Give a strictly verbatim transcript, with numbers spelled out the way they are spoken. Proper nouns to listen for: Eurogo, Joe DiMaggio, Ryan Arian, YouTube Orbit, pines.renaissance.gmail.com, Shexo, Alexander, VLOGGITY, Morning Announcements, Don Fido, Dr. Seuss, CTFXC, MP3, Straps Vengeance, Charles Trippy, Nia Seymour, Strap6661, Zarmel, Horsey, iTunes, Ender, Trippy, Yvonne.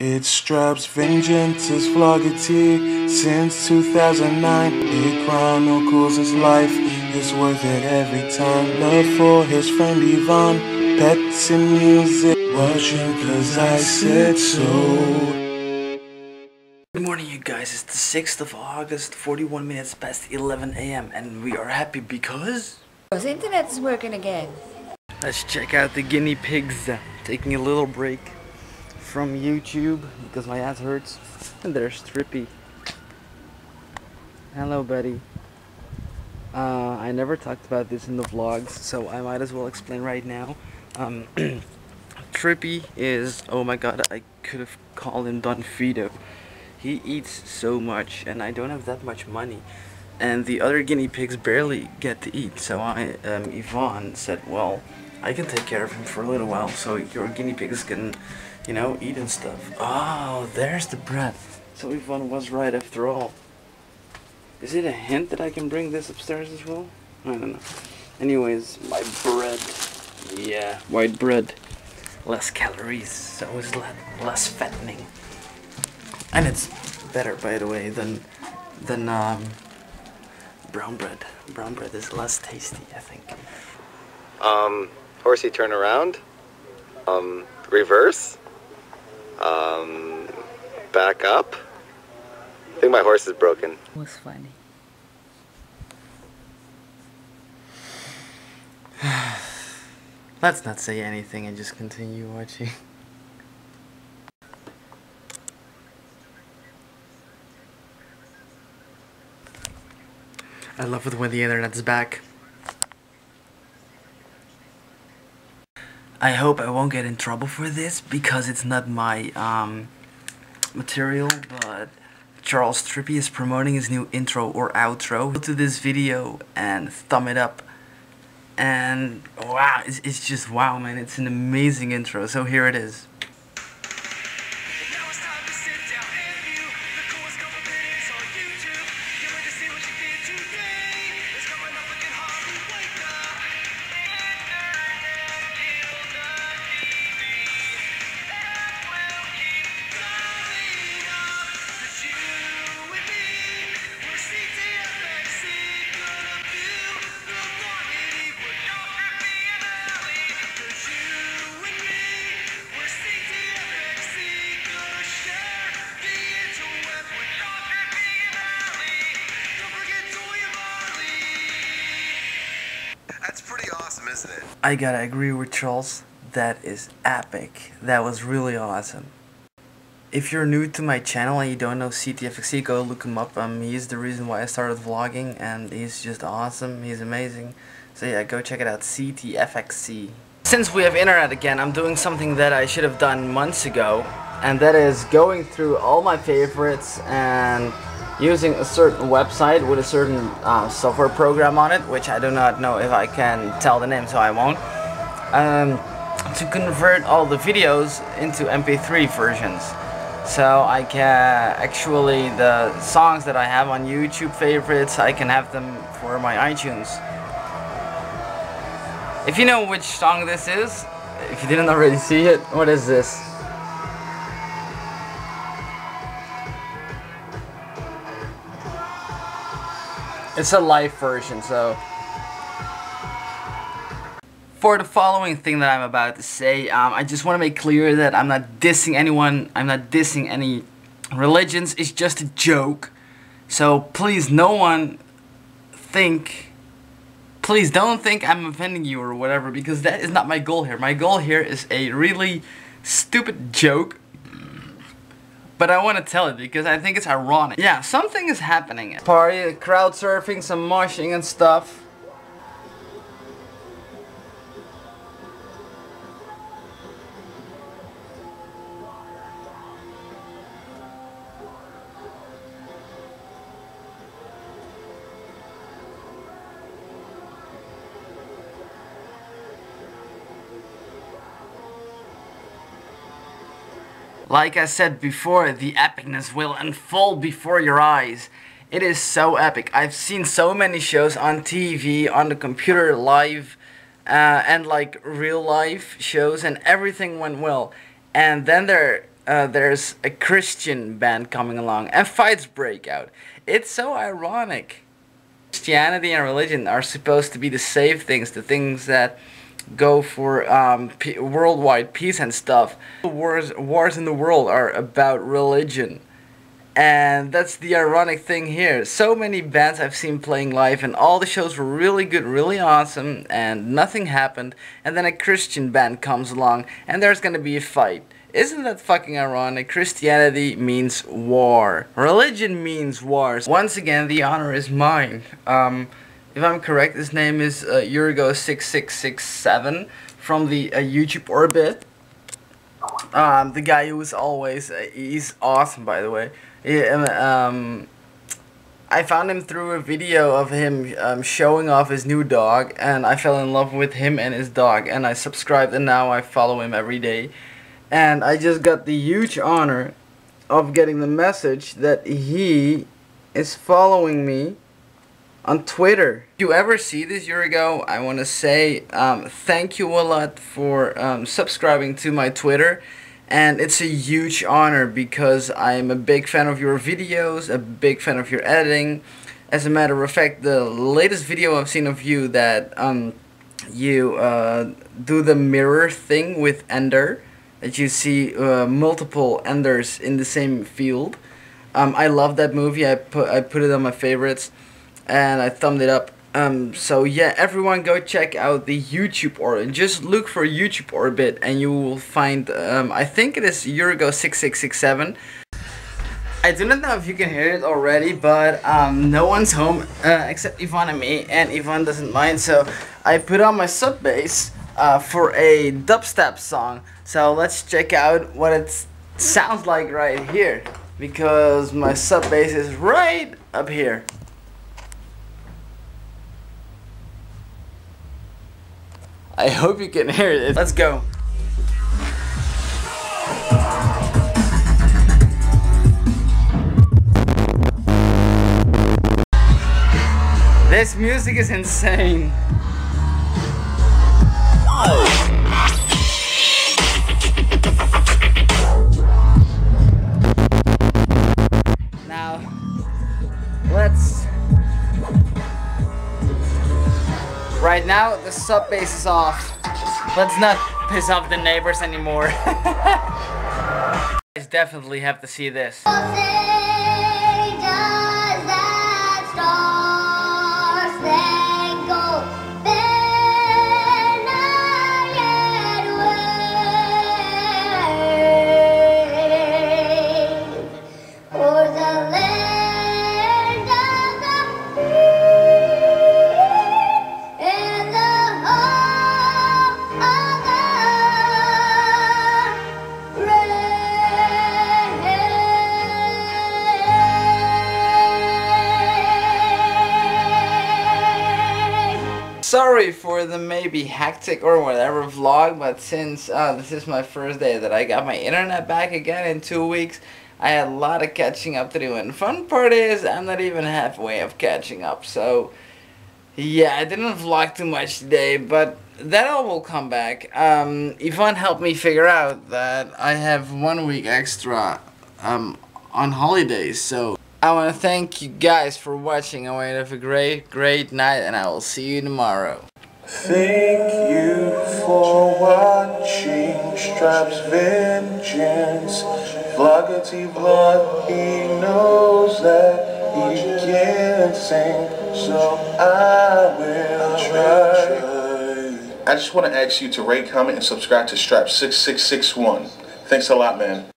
It's Straps Vengeance's vlogeteer since two thousand nine. It chronicles his life, it's worth it every time. Love for his friend Yvonne, pets and music, watching cause I said so. Good morning, you guys. It's the sixth of August, forty-one minutes past eleven A M and we are happy because... because the internet is working again. Let's check out the guinea pigs. Taking a little break from YouTube because my ass hurts. And there's Trippy. Hello, buddy. Uh, I never talked about this in the vlogs, so I might as well explain right now. Um, Trippy is... oh my god, I could have called him Don Fido. He eats so much, and I don't have that much money. And the other guinea pigs barely get to eat, so I, um, Yvonne said, well, I can take care of him for a little while, so your guinea pigs can, you know, eat and stuff. Oh, there's the bread. So Yvonne was right after all. Is it a hint that I can bring this upstairs as well? I don't know. Anyways, my bread. Yeah, white bread. Less calories, so it's less fattening. And it's better, by the way, than than um, brown bread. Brown bread is less tasty, I think. Um, Horsey, turn around. Um, reverse. Um, back up. I think my horse is broken. It was funny. Let's not say anything and just continue watching. I love it when the internet's back. I hope I won't get in trouble for this because it's not my um, material, but Charles Trippy is promoting his new intro or outro. Go to this video and thumb it up. And wow, it's, it's just wow, man. It's an amazing intro, so here it is. That's pretty awesome, isn't it? I gotta agree with Charles. That is epic. That was really awesome. If you're new to my channel and you don't know C T F X C, go look him up. Um, he's the reason why I started vlogging, and he's just awesome. He's amazing. So yeah, go check it out. C T F X C. Since we have internet again, I'm doing something that I should have done months ago, and that is going through all my favorites and using a certain website with a certain uh, software program on it, which I do not know if I can tell the name, so I won't, um, to convert all the videos into M P three versions. So I can actually, the songs that I have on YouTube favorites, I can have them for my iTunes. If you know which song this is, if you didn't already see it, what is this? It's a live version, so... for the following thing that I'm about to say, um, I just want to make clear that I'm not dissing anyone, I'm not dissing any religions, it's just a joke. So please, no one think... please don't think I'm offending you or whatever, because that is not my goal here. My goal here is a really stupid joke. But I want to tell it because I think it's ironic. Yeah, something is happening. Party, crowd surfing, some moshing and stuff. Like I said before, the epicness will unfold before your eyes. It is so epic. I've seen so many shows on T V, on the computer, live, uh, and like real life shows, and everything went well. And then there uh, there's a Christian band coming along and fights break out. It's so ironic. Christianity and religion are supposed to be the safe things, the things that go for um, p worldwide peace and stuff. The wars, wars in the world are about religion. And that's the ironic thing here. So many bands I've seen playing live, and all the shows were really good, really awesome, and nothing happened. And then a Christian band comes along, and there's gonna be a fight. Isn't that fucking ironic? Christianity means war. Religion means wars. Once again, the honor is mine. Um, if I'm correct, his name is uh, Eurogo six six six seven from the uh, YouTube Orbit. Um, the guy who was always, uh, he's awesome, by the way. Yeah, um, I found him through a video of him um, showing off his new dog, and I fell in love with him and his dog, and I subscribed, and now I follow him every day. And I just got the huge honor of getting the message that he is following me on Twitter. If you ever see this, Eurogo, I want to say um, thank you a lot for um, subscribing to my Twitter. And it's a huge honor because I'm a big fan of your videos, a big fan of your editing. As a matter of fact, the latest video I've seen of you that um, you uh, do the mirror thing with Ender, that you see uh, multiple Enders in the same field. Um, I love that movie. I put I put it on my favorites, and I thumbed it up. Um, so yeah, everyone go check out the YouTube Orbit. Just look for YouTube Orbit and you will find, um, I think it is Eurogo six six six seven. I do not know if you can hear it already, but um, no one's home uh, except Yvonne and me, and Yvonne doesn't mind, so I put on my sub bass uh, for a dubstep song. So let's check out what it sounds like right here, because my sub bass is right up here. I hope you can hear it. Let's go. This music is insane. Now, let's... Right now, the sub bass is off. Let's not piss off the neighbors anymore. You guys definitely have to see this. Sorry for the maybe hectic or whatever vlog, but since uh, this is my first day that I got my internet back again in two weeks, I had a lot of catching up to do, and fun part is I'm not even halfway of catching up, so yeah, I didn't vlog too much today, but that all will come back. Um, Yvonne helped me figure out that I have one week extra um, on holidays, so... I want to thank you guys for watching. I want you to have a great, great night, and I will see you tomorrow. Thank you for watching Straps Vengeance. Vloggerty vlog, he knows that he can't sing, so I will try. I just want to ask you to rate, comment, and subscribe to Strap six six six one. Thanks a lot, man.